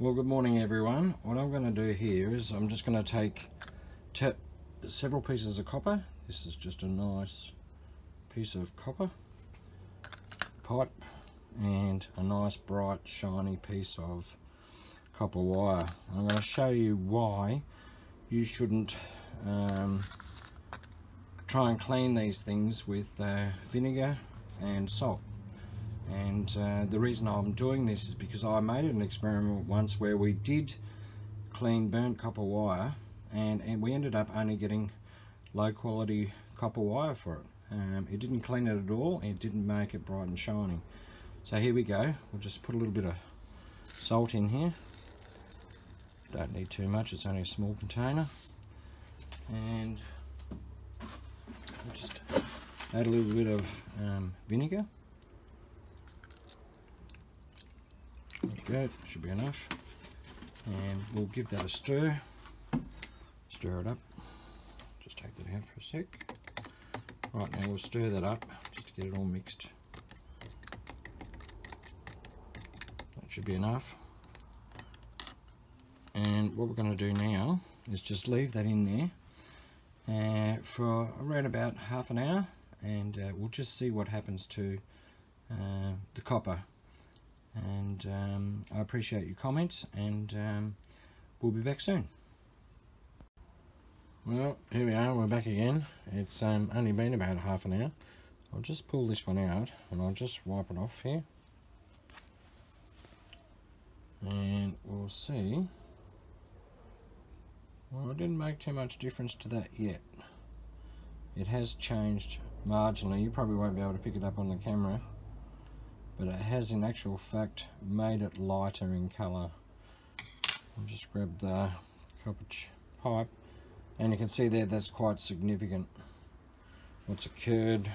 Well, good morning everyone. What I'm going to do here is I'm just going to tap several pieces of copper. This is just a nice piece of copper pipe and a nice bright shiny piece of copper wire. I'm going to show you why you shouldn't try and clean these things with vinegar and salt. And the reason I'm doing this is because I made an experiment once where we did clean burnt copper wire and we ended up only getting low quality copper wire for it. It didn't clean it at all, and it didn't make it bright and shiny. So here we go, we'll just put a little bit of salt in here. Don't need too much, it's only a small container. And we'll just add a little bit of vinegar. Good, should be enough, and we'll give that a stir, stir it up. Just take that out for a sec. Right, now we'll stir that up just to get it all mixed. That should be enough. And what we're going to do now is just leave that in there for around about half an hour, and we'll just see what happens to the copper. And I appreciate your comments, and we'll be back soon. Well, here we are, we're back again. It's only been about half an hour. I'll just pull this one out and I'll just wipe it off here, and we'll see. Well, it didn't make too much difference to that yet. It has changed marginally. You probably won't be able to pick it up on the camera, but it has in actual fact made it lighter in colour. I'll just grab the copper pipe, and you can see there that's quite significant what's occurred.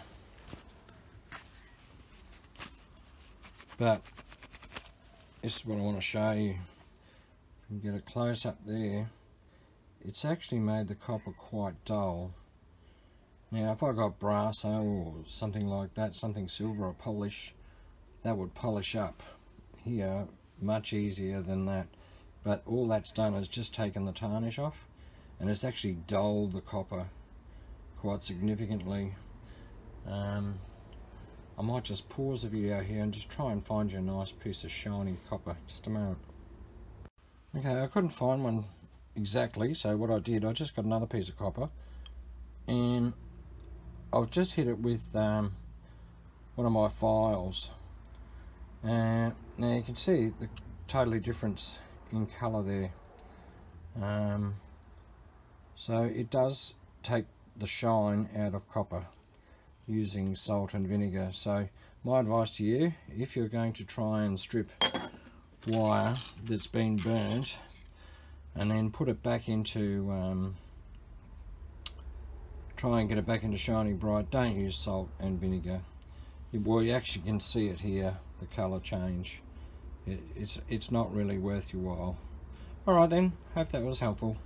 But this is what I want to show you. If you can get a close up there, it's actually made the copper quite dull. Now if I got brass or something like that, something silver or polish, that would polish up here much easier than that. But all that's done is just taken the tarnish off, and it's actually dulled the copper quite significantly. I might just pause the video here and just try and find you a nice piece of shiny copper. Just a moment. Okay, I couldn't find one exactly, so what I did, I just got another piece of copper, and I've just hit it with one of my files. Now you can see the totally difference in colour there. So it does take the shine out of copper using salt and vinegar. So my advice to you, if you're going to try and strip wire that's been burnt and then put it back into try and get it back into shiny bright, don't use salt and vinegar. Well, you actually can see it here, the colour change. It's not really worth your while. Alright then, hope that was helpful.